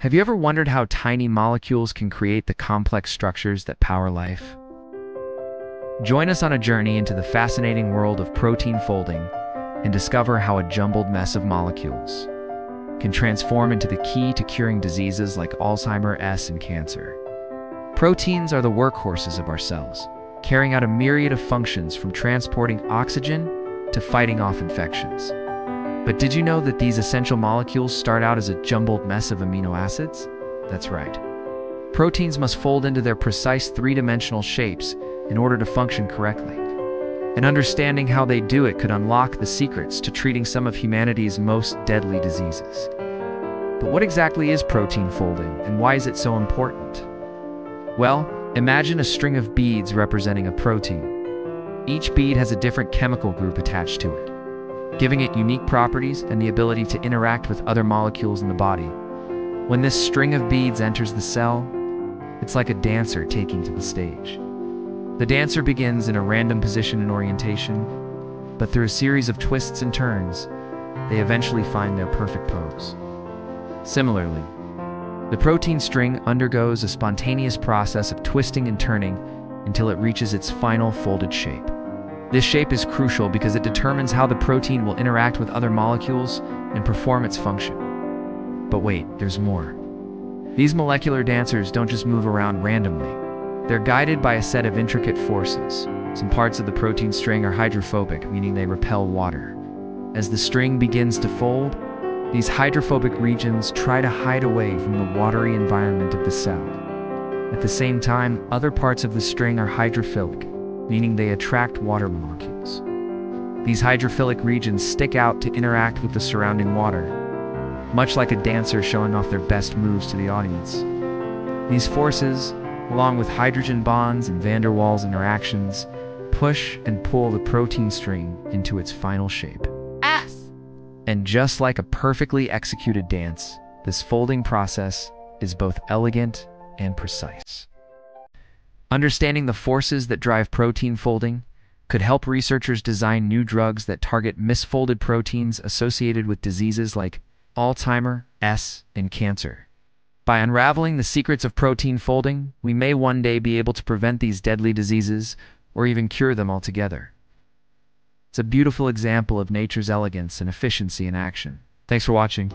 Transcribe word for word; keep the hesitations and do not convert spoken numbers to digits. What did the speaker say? Have you ever wondered how tiny molecules can create the complex structures that power life? Join us on a journey into the fascinating world of protein folding and discover how a jumbled mess of molecules can transform into the key to curing diseases like Alzheimer's and cancer. Proteins are the workhorses of our cells, carrying out a myriad of functions from transporting oxygen to fighting off infections. But did you know that these essential molecules start out as a jumbled mess of amino acids? That's right. Proteins must fold into their precise three-dimensional shapes in order to function correctly. And understanding how they do it could unlock the secrets to treating some of humanity's most deadly diseases. But what exactly is protein folding, and why is it so important? Well, imagine a string of beads representing a protein. Each bead has a different chemical group attached to it, giving it unique properties and the ability to interact with other molecules in the body. When this string of beads enters the cell, it's like a dancer taking to the stage. The dancer begins in a random position and orientation, but through a series of twists and turns, they eventually find their perfect pose. Similarly, the protein string undergoes a spontaneous process of twisting and turning until it reaches its final folded shape. This shape is crucial because it determines how the protein will interact with other molecules and perform its function. But wait, there's more. These molecular dancers don't just move around randomly. They're guided by a set of intricate forces. Some parts of the protein string are hydrophobic, meaning they repel water. As the string begins to fold, these hydrophobic regions try to hide away from the watery environment of the cell. At the same time, other parts of the string are hydrophilic, meaning they attract water molecules. These hydrophilic regions stick out to interact with the surrounding water, much like a dancer showing off their best moves to the audience. These forces, along with hydrogen bonds and van der Waals interactions, push and pull the protein string into its final shape. S. And just like a perfectly executed dance, this folding process is both elegant and precise. Understanding the forces that drive protein folding could help researchers design new drugs that target misfolded proteins associated with diseases like Alzheimer's and cancer. By unraveling the secrets of protein folding, we may one day be able to prevent these deadly diseases or even cure them altogether. It's a beautiful example of nature's elegance and efficiency in action. Thanks for watching.